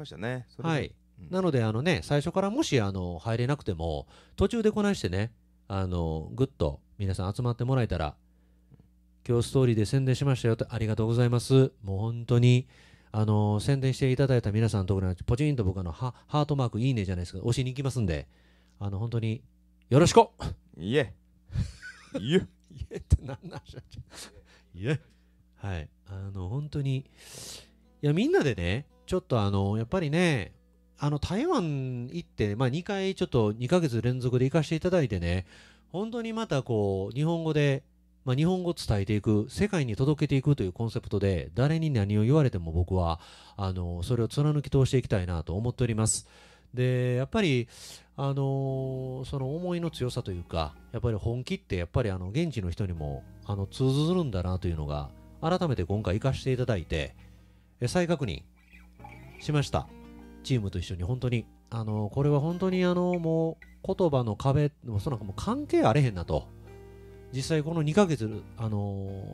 はい。なのでね、最初からもし入れなくても、途中でこないしてね、ぐっと皆さん集まってもらえたら、今日ストーリーで宣伝しましたよと、ありがとうございます。もう本当に、宣伝していただいた皆さんのところに、ポチンと僕ハートマークいいねじゃないですか、押しに行きますんで、本当に、よろしくいえいえいえって何なんじゃいえはい本当にいやみんなでねちょっとやっぱりね台湾行ってまあ2回ちょっと2ヶ月連続で行かせていただいてね本当にまたこう日本語でまあ日本語を伝えていく世界に届けていくというコンセプトで誰に何を言われても僕はそれを貫き通していきたいなと思っております。でやっぱりその思いの強さというかやっぱり本気ってやっぱり現地の人にも通ずるんだなというのが改めて今回生かしていただいて再確認しました。チームと一緒に本当にこれは本当にもう言葉の壁もそのもう関係あれへんなと実際この2ヶ月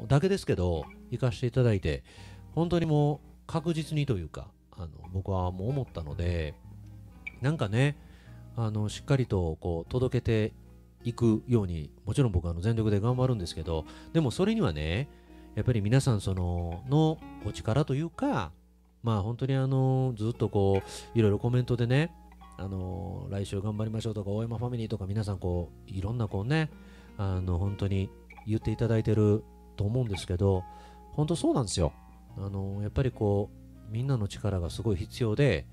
だけですけど生かしていただいて本当にもう確実にというか僕はもう思ったので。なんかねしっかりとこう届けていくようにもちろん僕は全力で頑張るんですけどでもそれにはねやっぱり皆さんそのお力というかまあ本当にずっとこういろいろコメントでね来週頑張りましょうとか大山ファミリーとか皆さんこういろんなこうね本当に言っていただいてると思うんですけど本当そうなんですよ。やっぱりこうみんなの力がすごい必要で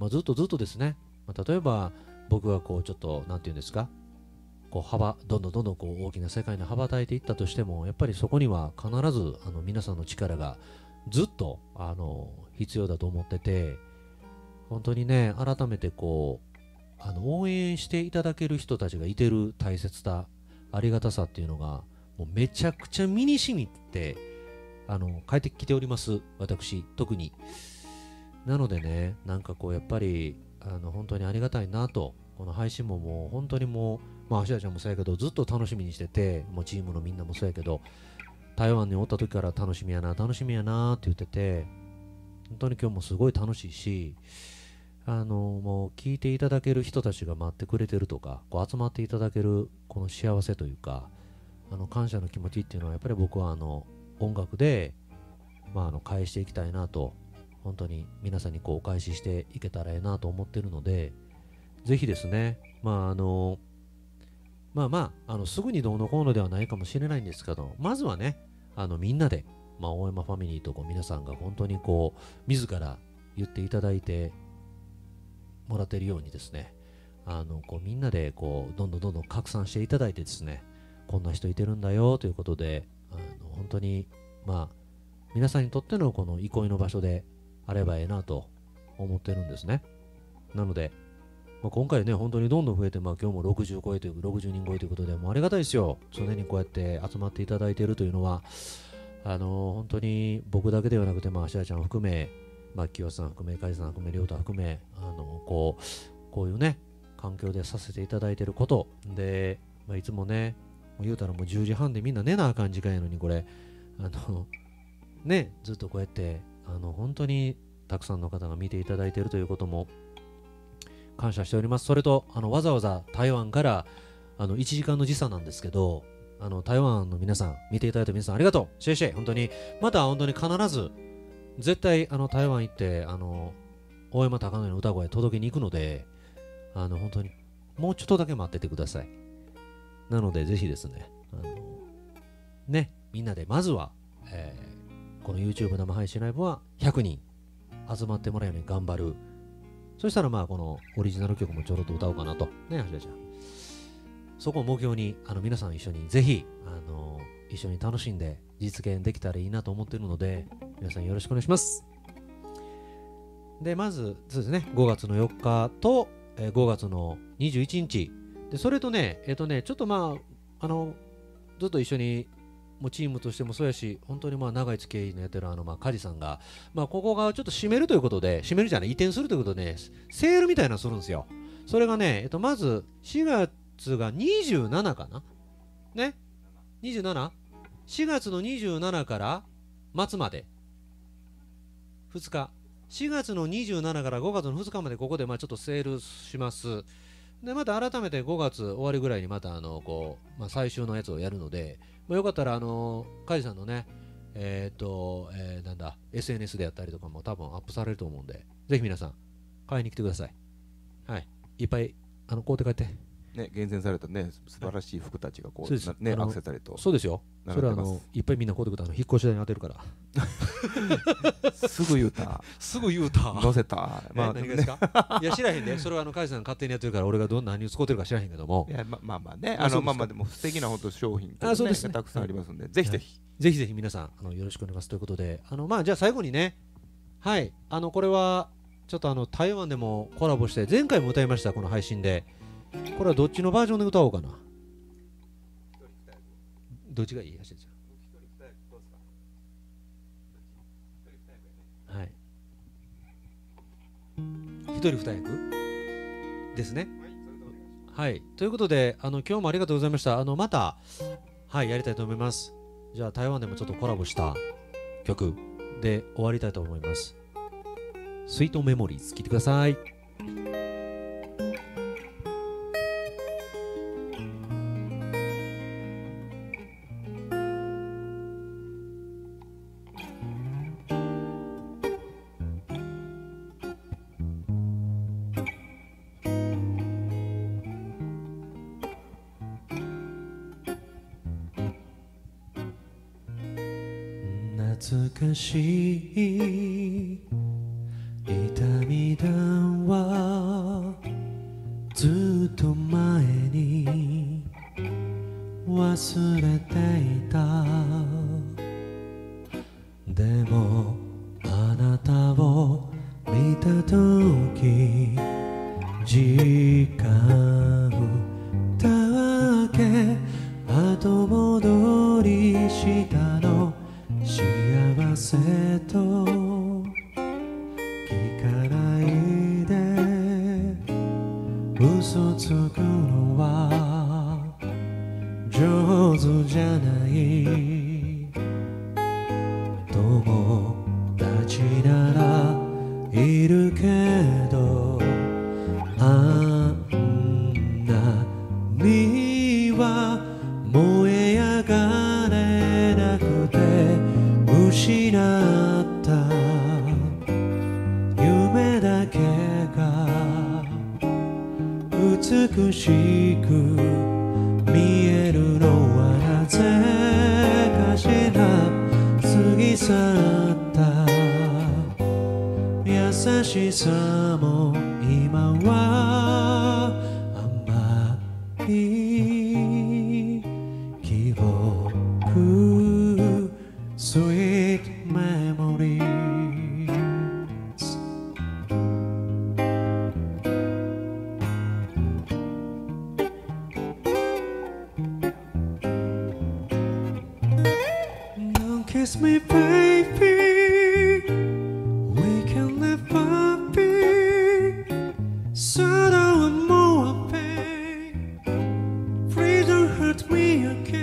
まあずっとずっとですね、まあ、例えば僕がこうちょっとなんていうんですかこうどんどんどんどんこう大きな世界に羽ばたいていったとしてもやっぱりそこには必ず皆さんの力がずっと必要だと思ってて本当にね改めてこう応援していただける人たちがいてる大切さありがたさっていうのがもうめちゃくちゃ身に染みて帰ってきております私特に。なのでね、なんかこうやっぱり本当にありがたいなと、この配信ももう本当にもう、まあ、芦田ちゃんもそうやけど、ずっと楽しみにしてて、もうチームのみんなもそうやけど、台湾におった時から楽しみやな、楽しみやなって言ってて、本当に今日もすごい楽しいし、もう聞いていただける人たちが待ってくれてるとか、こう集まっていただけるこの幸せというか、感謝の気持ちっていうのは、やっぱり僕は音楽で、まあ、返していきたいなと。本当に皆さんにこうお返ししていけたらええなと思ってるのでぜひですねまあまあまあすぐにどうのこうのではないかもしれないんですけどまずはねみんなで、まあ、大山ファミリーとこう皆さんが本当にこう自ら言っていただいてもらってるようにですねこうみんなでこうどんどんどんどん拡散していただいてですねこんな人いてるんだよということで本当にまあ皆さんにとってのこの憩いの場所であればええなと思ってるんですね。なので、まあ、今回ね本当にどんどん増えて、まあ、今日も60超えという60人超えということでもうありがたいですよ。常にこうやって集まっていただいているというのは本当に僕だけではなくて芦田ちゃん含め、まあ、清さん含め梶さん含め亮太含めこういうね環境でさせていただいていることで、まあ、いつもね言うたらもう10時半でみんな寝なあかん時間やのに、これね、ずっとこうやって本当にたくさんの方が見ていただいているということも感謝しております。それとわざわざ台湾から1時間の時差なんですけど、台湾の皆さん、見ていただいた皆さんありがとう。シェイシェイ、本当にまた本当に必ず絶対台湾行って大山貴教の歌声届けに行くので、本当にもうちょっとだけ待っててください。なのでぜひですね、ね、みんなでまずは、この YouTube 生配信ライブは100人集まってもらうように頑張る。そしたらまあこのオリジナル曲もちょろっと歌おうかなと。ね、はしらちゃん。そこを目標に皆さん一緒にぜひ一緒に楽しんで実現できたらいいなと思っているので、皆さんよろしくお願いします。で、まずそうですね、5月の4日と5月の21日。で、それとね、ちょっとまあ、ずっと一緒に、もうチームとしてもそうやし、本当にまあ長い付き合いのやってる梶さんが、まあ、ここがちょっと閉めるということで、閉めるじゃない、移転するということで、ね、セールみたいなのするんですよ。それがね、まず4月が27かなね、27?4 月の27から末まで2日。4月の27から5月の2日までここでまあちょっとセールします。で、また改めて5月終わりぐらいにまたまあ、最終のやつをやるので、まあ、よかったらカジさんのね、なんだ、SNS でやったりとかも多分アップされると思うんで、ぜひ皆さん、買いに来てください。はい。いっぱい、買うて帰って。ね、厳選されたね、素晴らしい服たちがこう、ね、アクセサリーと。そうですよ。それは、いっぱいみんな買うてください。引っ越し代に当てるから。すぐ言うた。すぐ言うた。載せた。まあ、何がですか？いや、知らへんで。それは、カジさん勝手にやってるから、俺が何を使うてるか知らへんけども。まあまあね、まあまあ、でも、素敵な本当商品がたくさんありますんで、ぜひぜひ。ぜひぜひ皆さん、よろしくお願いします。ということで、まあ、じゃあ最後にね、はい、これは、ちょっと台湾でもコラボして、前回も歌いました、この配信で。これはどっちのバージョンで歌おうかな。どっちがいい？はしらちゃん。はい。一人二役ですね。はい。ということで、今日もありがとうございました。また、はい、やりたいと思います。じゃあ、台湾でもちょっとコラボした曲で終わりたいと思います。スイートメモリーズ、聴いてください。懐かしい痛み談話、ずっと前に忘れていた。でもあなたを見たとき、時間たわけ後戻りしたの。幸せと聞かないで嘘つくのは上手じゃない。友達ならいるけど、あんなには燃え上がれなくて失った夢だけが美しく見えるのはなぜかしら。過ぎ去った優しさも今は甘い記憶。Sweet memories。 Don't kiss me baby, we can live happy. Sorrow and more pain, freedom hurt me again.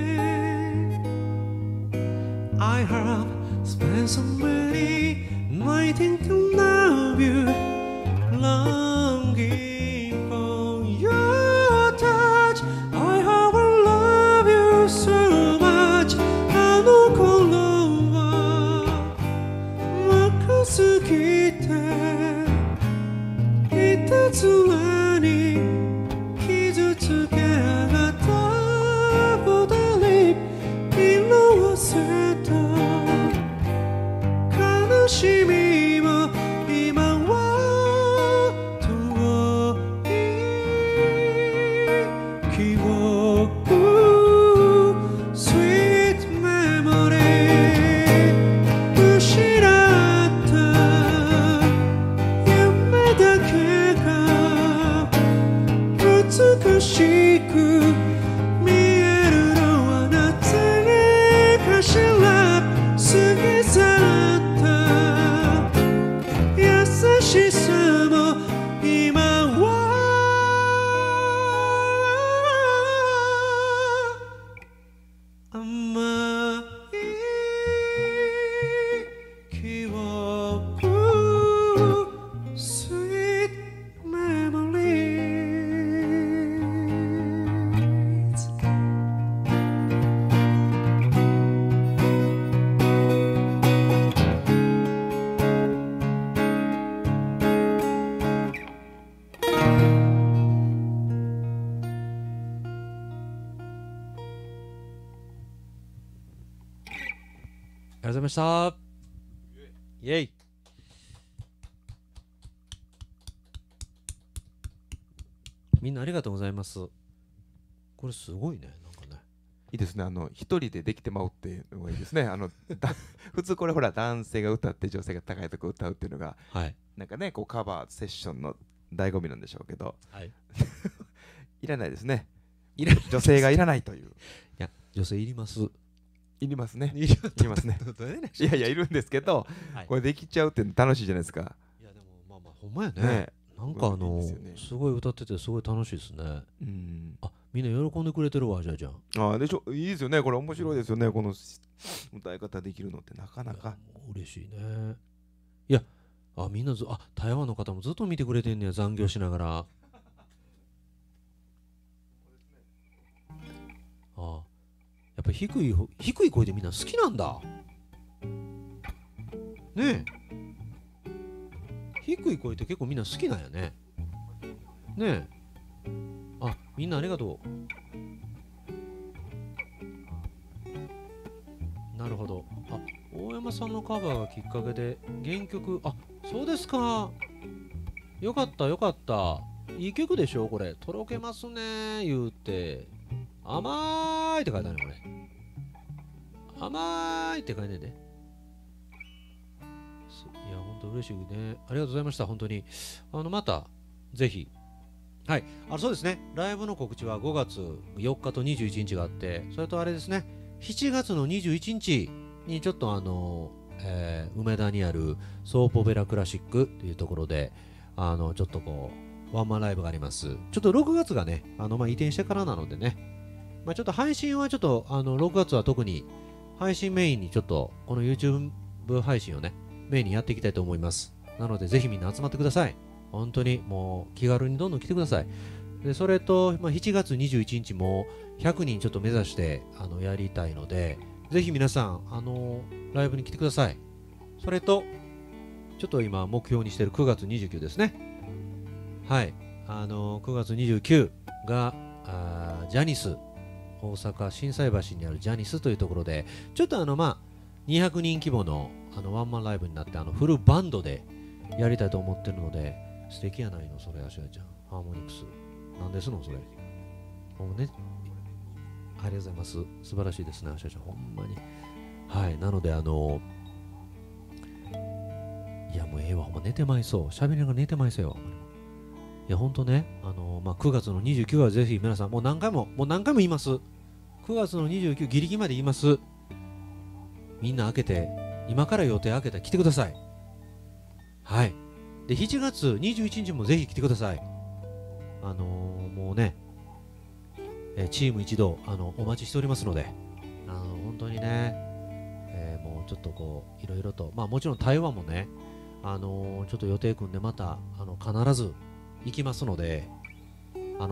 ありがとうございました。イエイ。みんなありがとうございます。これすごいね。なんかね、いいですね。一人でできてまうっていうのがいいですね。普通これほら男性が歌って女性が高いとこ歌うっていうのが、はい、なんかねこうカバーセッションの醍醐味なんでしょうけど、はい、いらないですね。女性がいらないという。いや女性いります。いりますね。いりますね。いやいやいるんですけど、これできちゃうって楽しいじゃないですか。いやでもまあまあほんまやね。なんかすごい歌っててすごい楽しいですね。あ、みんな喜んでくれてるわ。じゃあじゃあ。あでしょ、いいですよね。これ面白いですよね。この歌い方できるのってなかなか。嬉しいね。いや、あみんなあ台湾の方もずっと見てくれてんねや、残業しながら。あ。やっぱ低い声でみんな好きなんだね。え低い声って結構みんな好きなんやね。ねえ、あみんなありがとう。なるほど。あ大山さんのカバーがきっかけで原曲。あそうですか。よかったよかった。いい曲でしょこれ。とろけますね言うて。甘いって書いてあるね、これ。甘いって書いてあるね。いや、ほんと嬉しいね。ありがとうございました、本当に。また、ぜひ。はい。そうですね。ライブの告知は5月4日と21日があって、それとあれですね、7月の21日にちょっと梅田にあるソープオペラクラシックというところで、ちょっとこう、ワンマンライブがあります。ちょっと6月がね、移転してからなのでね、まあちょっと配信はちょっと6月は特に配信メインにちょっとこの YouTube 配信をねメインにやっていきたいと思います。なのでぜひみんな集まってください。本当にもう気軽にどんどん来てください。でそれと、まあ、7月21日も100人ちょっと目指してやりたいのでぜひ皆さんライブに来てください。それとちょっと今目標にしている9月29ですね。はい、9月29がジャニス大阪心斎橋にあるジャニスというところでちょっとまあ200人規模のワンマンライブになってフルバンドでやりたいと思ってるので。素敵やないのそれ。芦田ちゃんハーモニクスなんですのそれ。もうねありがとうございます。素晴らしいですね芦田ちゃんほんまに。はい、なのでいやもうええわほんま寝てまいそう。しゃべりながら寝てまいそうよ。いやほんとね、まあ、9月の29はぜひ皆さんもう何回も言います。9月の29ギリギリまで言います。みんな開けて今から予定開けて来てください。はい。で7月21日もぜひ来てください。もうねチーム一同お待ちしておりますので本当にね、もうちょっとこういろいろとまあもちろん台湾もねちょっと予定組んでまた必ず行きますので、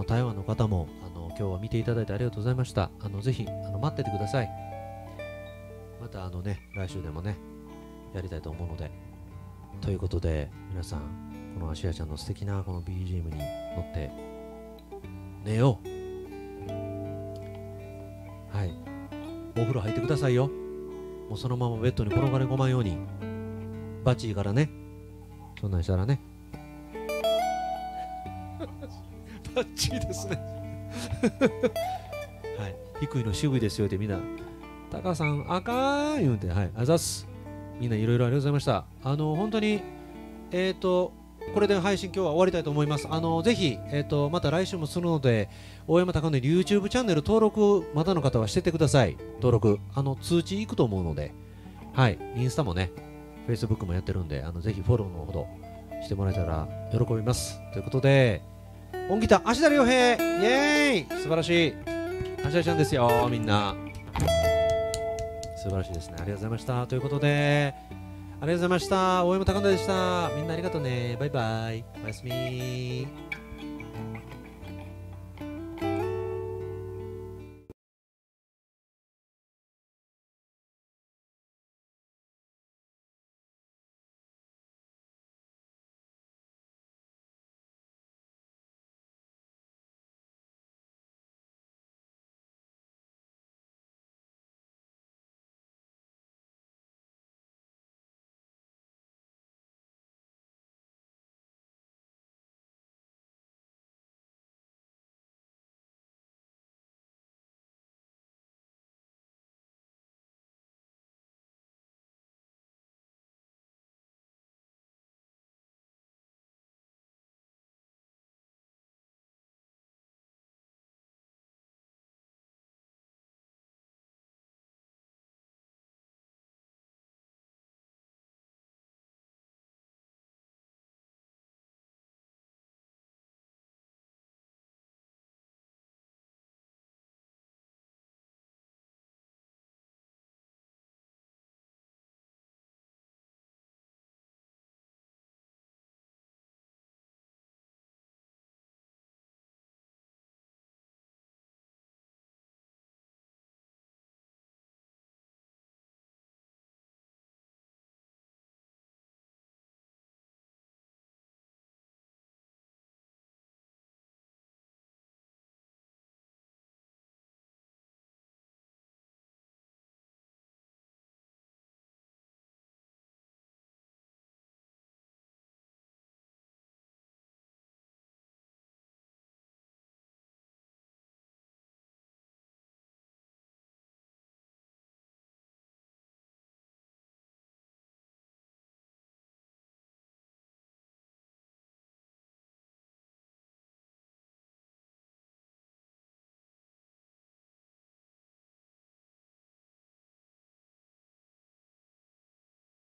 台湾の方も今日は見ていただいてありがとうございました。ぜひ待っててください。またね、来週でもねやりたいと思うので。ということで皆さん、このあしやちゃんの素敵なこの BGM に乗って寝よう。はい、お風呂入ってくださいよ。もうそのままベッドに転がり込まんように、バチーからね、そんなんしたらねバッチーですね、はい、低いの渋いですよってみんな、タカさんあかー言うんで、はい、あざす。みんないろいろありがとうございました。本当にこれで配信今日は終わりたいと思います。ぜひ、また来週もするので、大山貴教 YouTube チャンネル登録、まだの方はしててください。登録、通知いくと思うので、はい、インスタもね、Facebook もやってるんで、ぜひフォローのほどしてもらえたら喜びます。ということで、音ギター、芦田亮平、イエーイ、素晴らしい、芦田ちゃんですよ、みんな。素晴らしいですね、ありがとうございました。ということで、ありがとうございました。大山貴教でした。みんなありがとうね。バイバイ。おやすみ。